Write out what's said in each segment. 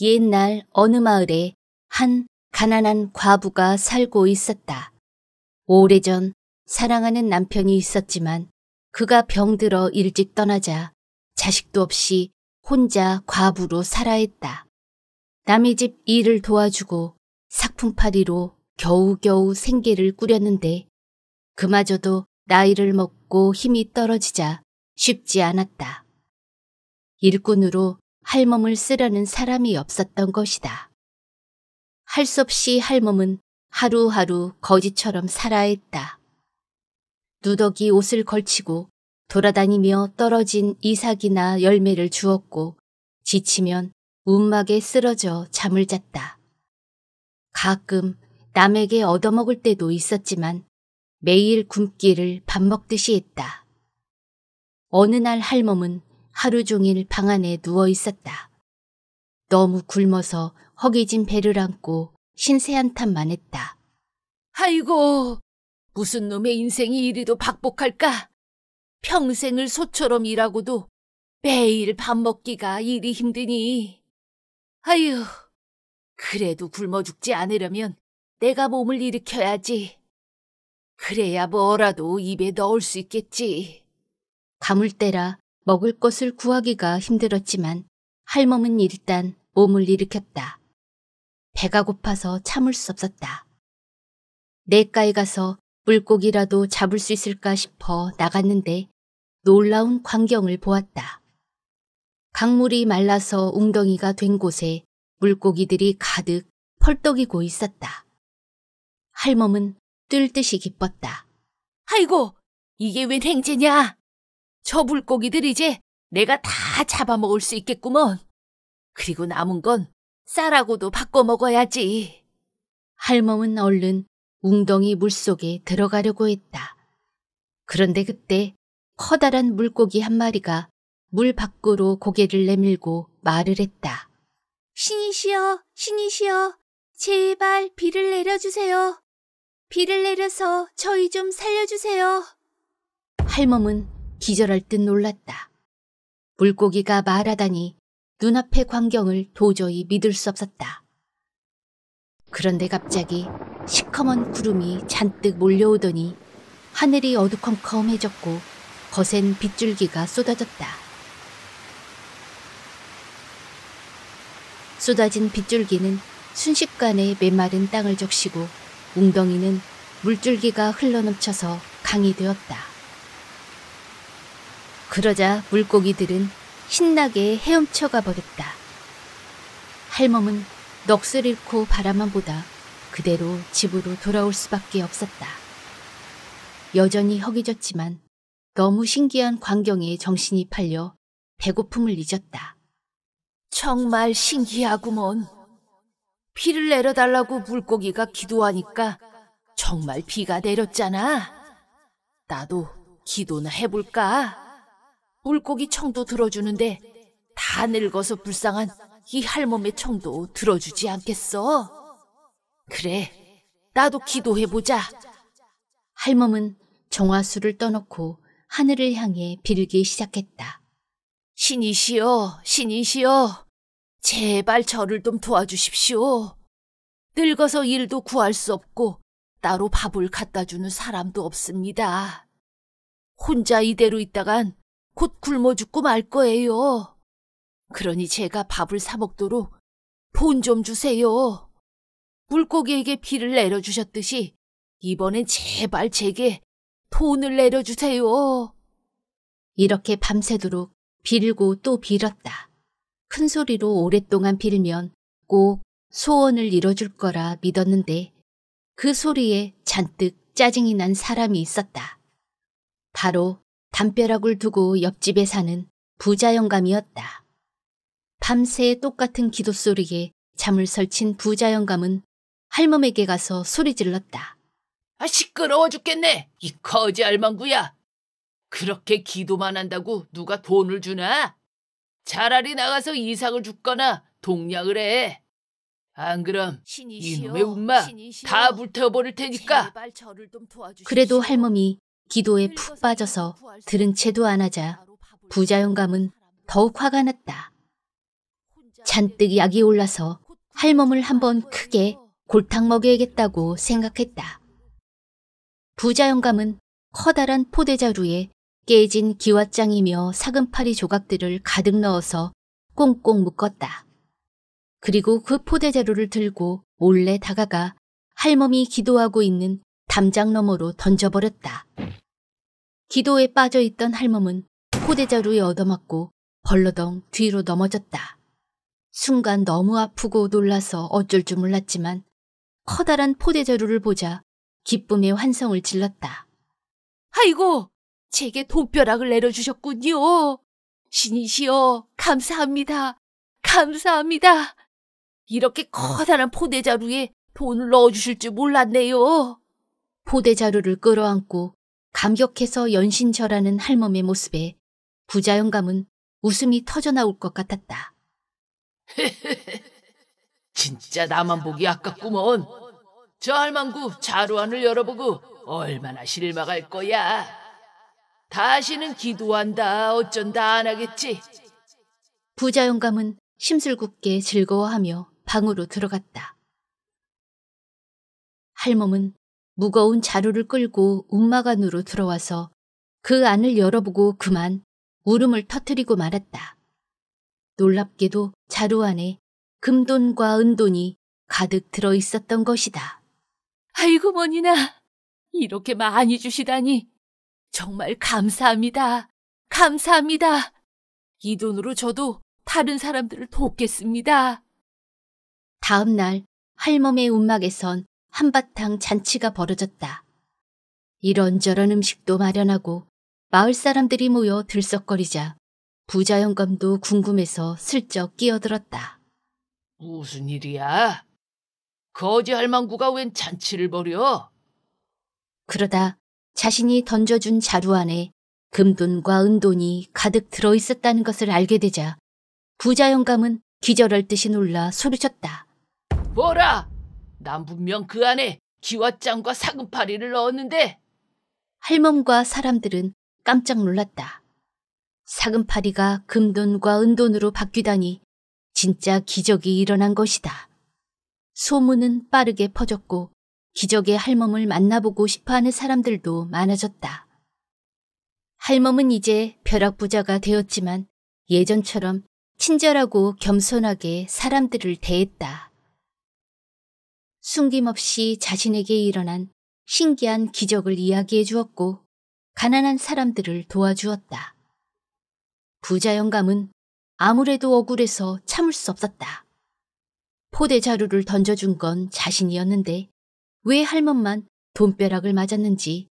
옛날 어느 마을에 한 가난한 과부가 살고 있었다. 오래전 사랑하는 남편이 있었지만 그가 병들어 일찍 떠나자 자식도 없이 혼자 과부로 살아했다. 남의 집 일을 도와주고 삭품팔이로 겨우겨우 생계를 꾸렸는데 그마저도 나이를 먹고 힘이 떨어지자 쉽지 않았다. 일꾼으로 할멈을 쓰라는 사람이 없었던 것이다. 할 수 없이 할멈은 하루하루 거지처럼 살아야 했다. 누더기 옷을 걸치고 돌아다니며 떨어진 이삭이나 열매를 주웠고 지치면 움막에 쓰러져 잠을 잤다. 가끔 남에게 얻어먹을 때도 있었지만 매일 굶기를 밥 먹듯이 했다. 어느 날 할멈은 하루 종일 방 안에 누워 있었다. 너무 굶어서 허기진 배를 안고 신세한탄만 했다. 아이고, 무슨 놈의 인생이 이리도 박복할까? 평생을 소처럼 일하고도 매일 밥 먹기가 이리 힘드니. 아유, 그래도 굶어 죽지 않으려면 내가 몸을 일으켜야지. 그래야 뭐라도 입에 넣을 수 있겠지. 가물대라 먹을 것을 구하기가 힘들었지만 할멈은 일단 몸을 일으켰다. 배가 고파서 참을 수 없었다. 냇가에 가서 물고기라도 잡을 수 있을까 싶어 나갔는데 놀라운 광경을 보았다. 강물이 말라서 웅덩이가 된 곳에 물고기들이 가득 펄떡이고 있었다. 할멈은 뜰 듯이 기뻤다. 아이고, 이게 웬 행제냐? 저 물고기들 이제 내가 다 잡아먹을 수 있겠구먼. 그리고 남은 건 쌀하고도 바꿔 먹어야지. 할멈은 얼른 웅덩이 물속에 들어가려고 했다. 그런데 그때 커다란 물고기 한 마리가 물 밖으로 고개를 내밀고 말을 했다. 신이시여, 신이시여, 제발 비를 내려주세요. 비를 내려서 저희 좀 살려주세요. 할멈은 기절할 듯 놀랐다. 물고기가 말하다니 눈앞의 광경을 도저히 믿을 수 없었다. 그런데 갑자기 시커먼 구름이 잔뜩 몰려오더니 하늘이 어두컴컴해졌고 거센 빗줄기가 쏟아졌다. 쏟아진 빗줄기는 순식간에 메마른 땅을 적시고 웅덩이는 물줄기가 흘러넘쳐서 강이 되었다. 그러자 물고기들은 신나게 헤엄쳐가 버렸다. 할멈은 넋을 잃고 바라만 보다 그대로 집으로 돌아올 수밖에 없었다. 여전히 허기졌지만 너무 신기한 광경에 정신이 팔려 배고픔을 잊었다. 정말 신기하구먼. 비를 내려달라고 물고기가 기도하니까 정말 비가 내렸잖아. 나도 기도나 해볼까? 물고기 청도 들어주는데 다 늙어서 불쌍한 이 할멈의 청도 들어주지 않겠어? 그래, 나도 기도해보자. 할멈은 정화수를 떠놓고 하늘을 향해 빌기 시작했다. 신이시여, 신이시여, 제발 저를 좀 도와주십시오. 늙어서 일도 구할 수 없고 따로 밥을 갖다주는 사람도 없습니다. 혼자 이대로 있다간 곧 굶어 죽고 말 거예요. 그러니 제가 밥을 사 먹도록 돈 좀 주세요. 물고기에게 비를 내려주셨듯이 이번엔 제발 제게 돈을 내려주세요. 이렇게 밤새도록 빌고 또 빌었다. 큰 소리로 오랫동안 빌면 꼭 소원을 이뤄줄 거라 믿었는데 그 소리에 잔뜩 짜증이 난 사람이 있었다. 바로 담벼락을 두고 옆집에 사는 부자 영감이었다. 밤새 똑같은 기도 소리에 잠을 설친 부자 영감은 할멈에게 가서 소리 질렀다. 아, 시끄러워 죽겠네, 이 거지 알망구야. 그렇게 기도만 한다고 누가 돈을 주나? 차라리 나가서 이삭을 줍거나 동냥을 해. 안 그럼 신이시여, 이놈의 운마 신이시여, 다 불태워버릴 테니까. 그래도 할멈이 기도에 푹 빠져서 들은 채도 안 하자 부자 영감은 더욱 화가 났다. 잔뜩 약이 올라서 할멈을 한번 크게 골탕 먹여야겠다고 생각했다. 부자영감은 커다란 포대자루에 깨진 기왓장이며 사금파리 조각들을 가득 넣어서 꽁꽁 묶었다. 그리고 그 포대자루를 들고 몰래 다가가 할멈이 기도하고 있는 담장 너머로 던져버렸다. 기도에 빠져있던 할멈은 포대자루에 얻어맞고 벌러덩 뒤로 넘어졌다. 순간 너무 아프고 놀라서 어쩔 줄 몰랐지만 커다란 포대자루를 보자 기쁨의 환성을 질렀다. 아이고, 제게 돈벼락을 내려주셨군요. 신이시여, 감사합니다. 감사합니다. 이렇게 커다란 포대자루에 돈을 넣어주실 줄 몰랐네요. 포대자루를 끌어안고 감격해서 연신절하는 할멈의 모습에 부자영감은 웃음이 터져나올 것 같았다. 진짜 나만 보기 아깝구먼. 저 할망구 자루 안을 열어보고 얼마나 실망할 거야. 다시는 기도한다 어쩐다 안 하겠지. 부자영감은 심술궂게 즐거워하며 방으로 들어갔다. 할멈은 무거운 자루를 끌고 움막 안으로 들어와서 그 안을 열어보고 그만 울음을 터뜨리고 말았다. 놀랍게도 자루 안에 금돈과 은돈이 가득 들어있었던 것이다. 아이고 머니나, 이렇게 많이 주시다니 정말 감사합니다. 감사합니다. 이 돈으로 저도 다른 사람들을 돕겠습니다. 다음 날 할멈의 움막에선 한바탕 잔치가 벌어졌다. 이런저런 음식도 마련하고 마을 사람들이 모여 들썩거리자 부자영감도 궁금해서 슬쩍 끼어들었다. 무슨 일이야? 거지 할망구가 웬 잔치를 벌여? 그러다 자신이 던져준 자루 안에 금돈과 은돈이 가득 들어있었다는 것을 알게 되자 부자영감은 기절할 듯이 놀라 소리쳤다. 뭐라! 난 분명 그 안에 기왓장과 사금파리를 넣었는데. 할멈과 사람들은 깜짝 놀랐다. 사금파리가 금돈과 은돈으로 바뀌다니 진짜 기적이 일어난 것이다. 소문은 빠르게 퍼졌고 기적의 할멈을 만나보고 싶어하는 사람들도 많아졌다. 할멈은 이제 벼락부자가 되었지만 예전처럼 친절하고 겸손하게 사람들을 대했다. 숨김없이 자신에게 일어난 신기한 기적을 이야기해 주었고 가난한 사람들을 도와주었다. 부자영감은 아무래도 억울해서 참을 수 없었다. 포대자루를 던져준 건 자신이었는데 왜 할멈만 돈벼락을 맞았는지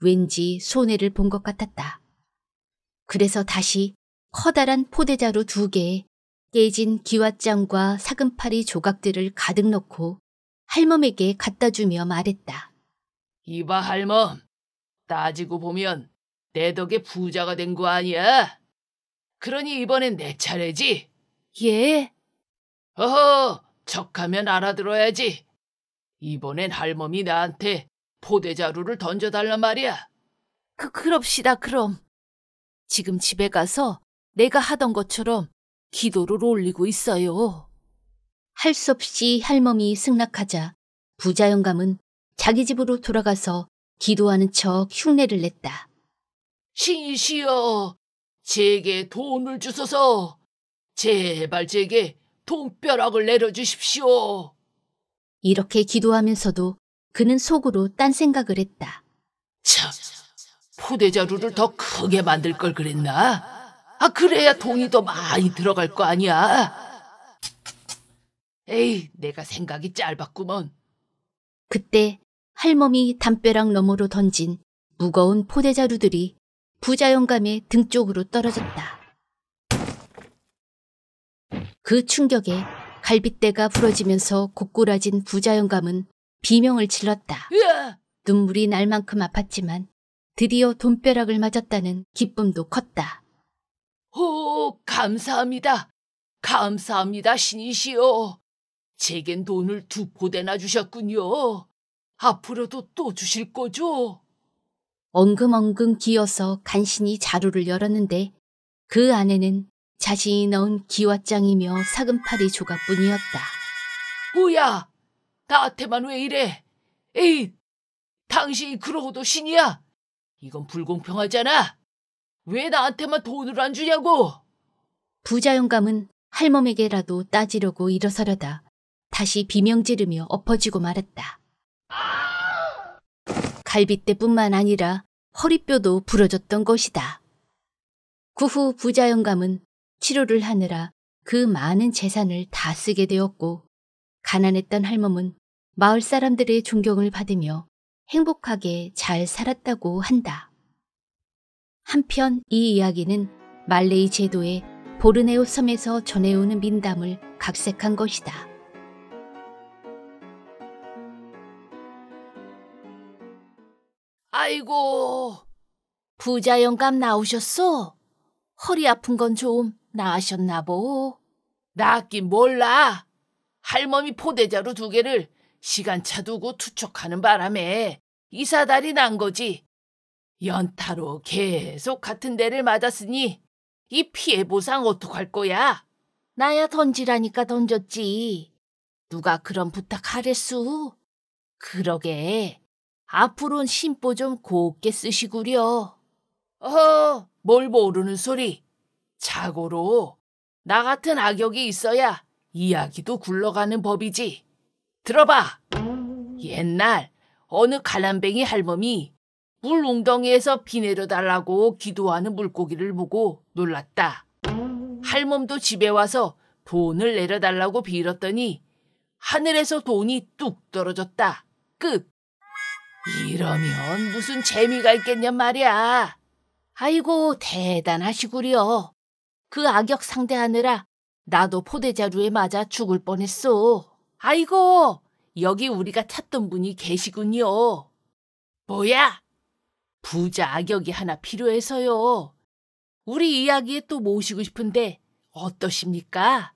왠지 손해를 본 것 같았다. 그래서 다시 커다란 포대자루 2개에 깨진 기왓장과 사금파리 조각들을 가득 넣고 할멈에게 갖다 주며 말했다. 이봐 할멈, 따지고 보면 내 덕에 부자가 된 거 아니야? 그러니 이번엔 내 차례지? 예. 어허, 척하면 알아들어야지. 이번엔 할멈이 나한테 포대자루를 던져달란 말이야. 그럽시다 그럼. 지금 집에 가서 내가 하던 것처럼 기도를 올리고 있어요. 할 수 없이 할멈이 승낙하자 부자영감은 자기 집으로 돌아가서 기도하는 척 흉내를 냈다. 신이시여, 제게 돈을 주소서. 제발 제게 돈벼락을 내려주십시오. 이렇게 기도하면서도 그는 속으로 딴 생각을 했다. 참, 포대자루를 더 크게 만들 걸 그랬나? 아, 그래야 돈이 더 많이 들어갈 거 아니야. 에이, 내가 생각이 짧았구먼. 그때 할멈이 담벼락 너머로 던진 무거운 포대자루들이 부자영감의 등 쪽으로 떨어졌다. 그 충격에 갈빗대가 부러지면서 고꾸라진 부자영감은 비명을 질렀다. 으아! 눈물이 날 만큼 아팠지만 드디어 돈벼락을 맞았다는 기쁨도 컸다. 오, 감사합니다. 감사합니다 신이시여. 제겐 돈을 2포대나 주셨군요. 앞으로도 또 주실 거죠? 엉금엉금 기어서 간신히 자루를 열었는데 그 안에는 자신이 넣은 기왓장이며 사금파리 조각뿐이었다. 뭐야! 나한테만 왜 이래? 에잇! 당신이 그러고도 신이야? 이건 불공평하잖아. 왜 나한테만 돈을 안 주냐고! 부자영감은 할멈에게라도 따지려고 일어서려다 다시 비명 지르며 엎어지고 말았다. 갈비뼈뿐만 아니라 허리뼈도 부러졌던 것이다. 그 후 부자영감은 치료를 하느라 그 많은 재산을 다 쓰게 되었고, 가난했던 할멈은 마을 사람들의 존경을 받으며 행복하게 잘 살았다고 한다. 한편 이 이야기는 말레이 제도의 보르네오 섬에서 전해오는 민담을 각색한 것이다. 아이고, 부자영감 나오셨소? 허리 아픈 건 좀 나으셨나 보. 낫긴 몰라. 할머니 포대자루 2개를 시간차 두고 투척하는 바람에 이사달이 난 거지. 연타로 계속 같은 데를 맞았으니 이 피해 보상 어떡할 거야? 나야 던지라니까 던졌지. 누가 그런 부탁하랬수? 그러게, 앞으로는 심보 좀 곱게 쓰시구려. 뭘 모르는 소리. 자고로 나 같은 악역이 있어야 이야기도 굴러가는 법이지. 들어봐. 옛날 어느 가난뱅이 할멈이 물 웅덩이에서 비 내려달라고 기도하는 물고기를 보고 놀랐다. 할멈도 집에 와서 돈을 내려달라고 빌었더니 하늘에서 돈이 뚝 떨어졌다. 끝. 이러면 무슨 재미가 있겠냔 말이야. 아이고, 대단하시구려. 그 악역 상대하느라 나도 포대자루에 맞아 죽을 뻔했소. 아이고, 여기 우리가 찾던 분이 계시군요. 뭐야? 부자 악역이 하나 필요해서요. 우리 이야기에 또 모시고 싶은데 어떠십니까?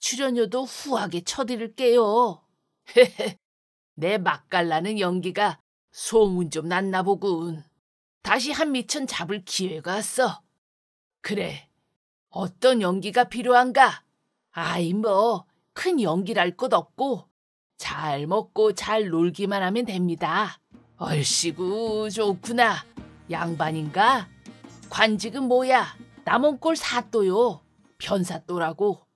출연료도 후하게 쳐드릴게요. 내 맛깔나는 연기가 소문 좀 났나 보군. 다시 한 미천 잡을 기회가 왔어. 그래, 어떤 연기가 필요한가? 아이 뭐, 큰 연기랄 것 없고 잘 먹고 잘 놀기만 하면 됩니다. 얼씨구 좋구나. 양반인가? 관직은 뭐야? 남은 꼴 사또요. 변사또라고.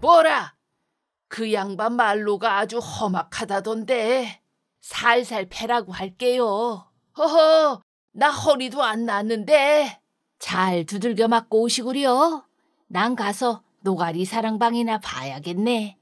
뭐라? 그 양반 말로가 아주 험악하다던데. 살살 패라고 할게요. 허허, 나 허리도 안 났는데. 잘 두들겨 맞고 오시구려. 난 가서 노가리 사랑방이나 봐야겠네.